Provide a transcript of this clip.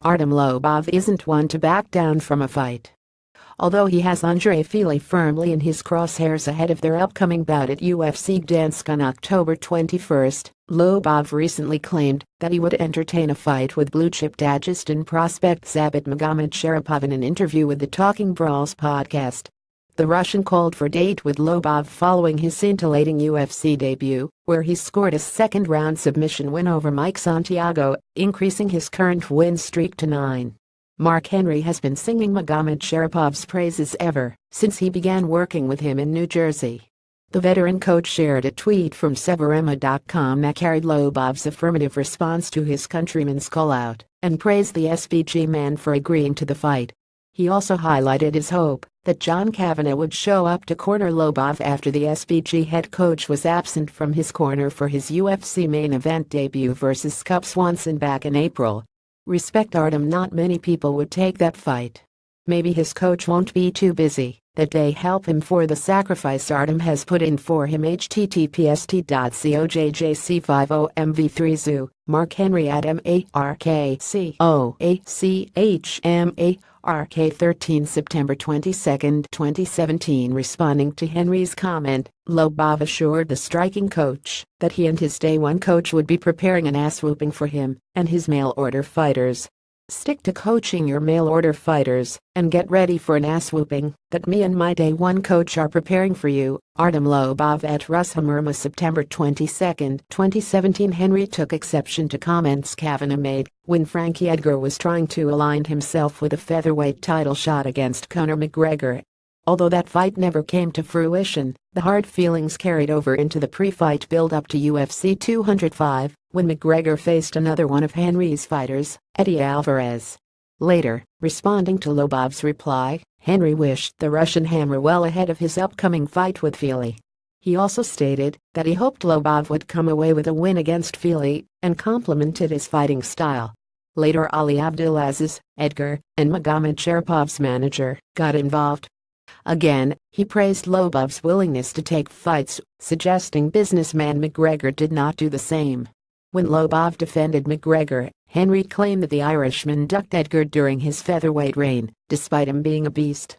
Artem Lobov isn't one to back down from a fight. Although he has Andre Fili firmly in his crosshairs ahead of their upcoming bout at UFC Gdansk on October 21, Lobov recently claimed that he would entertain a fight with blue-chip Dagestan prospect Zabit Magomedsharipov in an interview with the Talking Brawls podcast. The Russian called for a date with Lobov following his scintillating UFC debut, where he scored a second-round submission win over Mike Santiago, increasing his current win streak to 9. Mark Henry has been singing Magomedsharipov's praises ever since he began working with him in New Jersey. The veteran coach shared a tweet from Severema.com that carried Lobov's affirmative response to his countryman's call-out and praised the SVG man for agreeing to the fight. He also highlighted his hope that John Kavanagh would show up to corner Lobov after the SBG head coach was absent from his corner for his UFC main event debut versus Cub Swanson back in April. Respect Artem, not many people would take that fight. Maybe his coach won't be too busy that day. Help him for the sacrifice Artem has put in for him. https://t.cojjc50mv3zoo, Mark Henry at markcoachmark 13 September 22, 2017. Responding to Henry's comment, Lobov assured the striking coach that he and his day one coach would be preparing an ass-whooping for him and his mail-order fighters. Stick to coaching your mail-order fighters and get ready for an ass-whooping that me and my day one coach are preparing for you. Artem Lobov at Rushamirma September 22, 2017. Henry took exception to comments Kavanagh made when Frankie Edgar was trying to align himself with a featherweight title shot against Conor McGregor. Although that fight never came to fruition, the hard feelings carried over into the pre-fight build-up to UFC 205, when McGregor faced another one of Henry's fighters, Eddie Alvarez. Later, responding to Lobov's reply, Henry wished the Russian hammer well ahead of his upcoming fight with Fili. He also stated that he hoped Lobov would come away with a win against Fili and complimented his fighting style. Later, Ali Abdulaziz, Edgar, and Magomedsharipov's manager got involved. Again, he praised Lobov's willingness to take fights, suggesting businessman McGregor did not do the same. When Lobov defended McGregor, Henry claimed that the Irishman ducked Edgar during his featherweight reign, despite him being a beast.